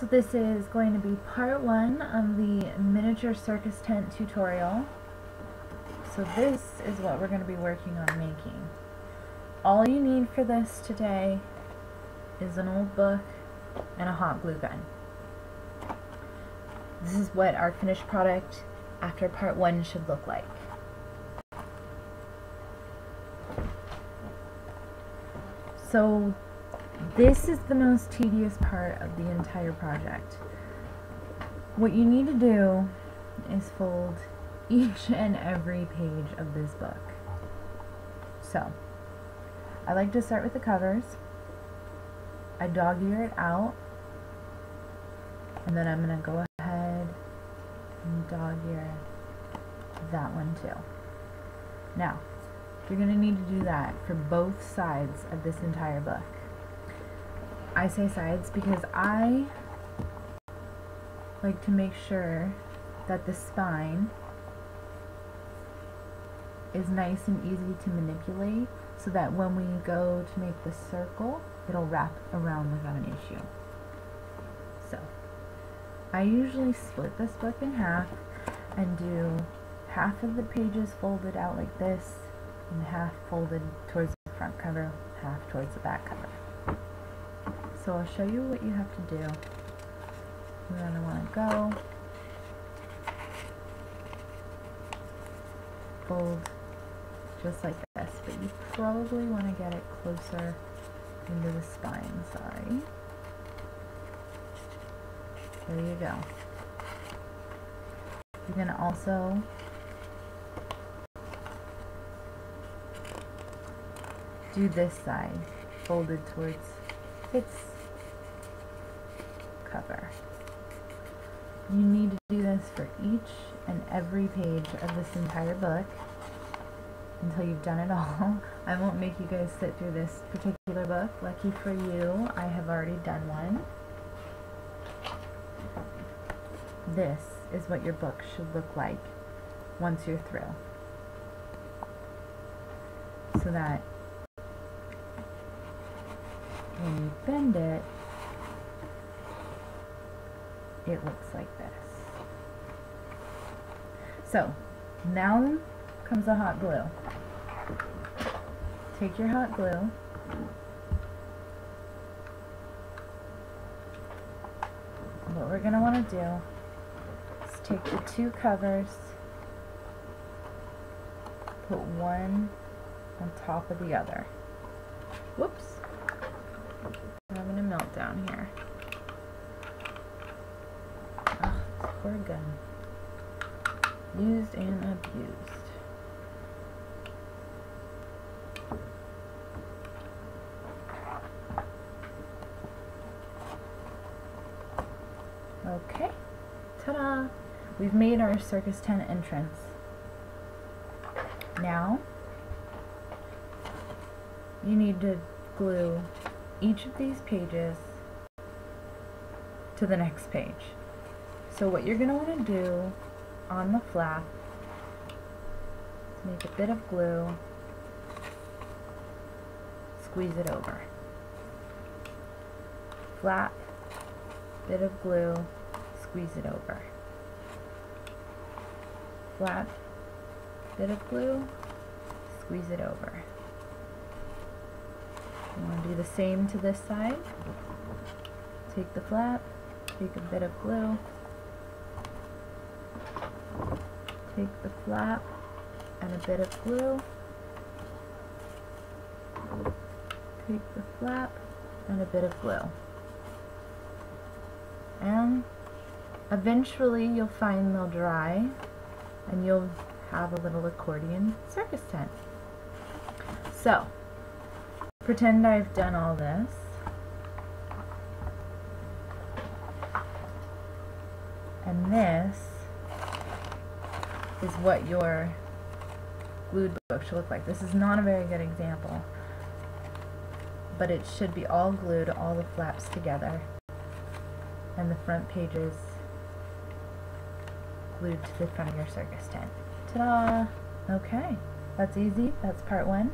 So this is going to be part one of the miniature circus tent tutorial. So this is what we're going to be working on making. All you need for this today is an old book and a hot glue gun. This is what our finished product after part one should look like. So this is the most tedious part of the entire project. What you need to do is fold each and every page of this book. So, I like to start with the covers. I dog-ear it out, and then I'm going to go ahead and dog-ear that one too. Now, you're going to need to do that for both sides of this entire book. I say sides because I like to make sure that the spine is nice and easy to manipulate so that when we go to make the circle, it'll wrap around without an issue. So, I usually split this book in half and do half of the pages folded out like this and half folded towards the front cover, half towards the back cover. So I'll show you what you have to do. You're going to want to go fold just like this, but you probably want to get it closer into the spine, sorry. There you go. You can also do this side, folded towards its cover. You need to do this for each and every page of this entire book until you've done it all. I won't make you guys sit through this particular book. Lucky for you, I have already done one. This is what your book should look like once you're through, so that when you bend it, it looks like this. So, now comes the hot glue. Take your hot glue, what we're going to want to do is take the two covers, put one on top of the other. Whoops. I'm having a meltdown here. Oh, this poor gun. Used and abused. Okay. Ta-da! We've made our circus tent entrance. Now, you need to glue each of these pages to the next page. So what you're going to want to do on the flap is make a bit of glue, squeeze it over. Flap, bit of glue, squeeze it over. Flap, bit of glue, squeeze it over. You want to do the same to this side. Take the flap, take a bit of glue, take the flap and a bit of glue, take the flap and a bit of glue. And eventually you'll find they'll dry and you'll have a little accordion circus tent. So, pretend I've done all this. And this is what your glued book should look like. This is not a very good example, but it should be all glued, all the flaps together, and the front pages glued to the front of your circus tent. Ta-da! Okay, that's easy. That's part one.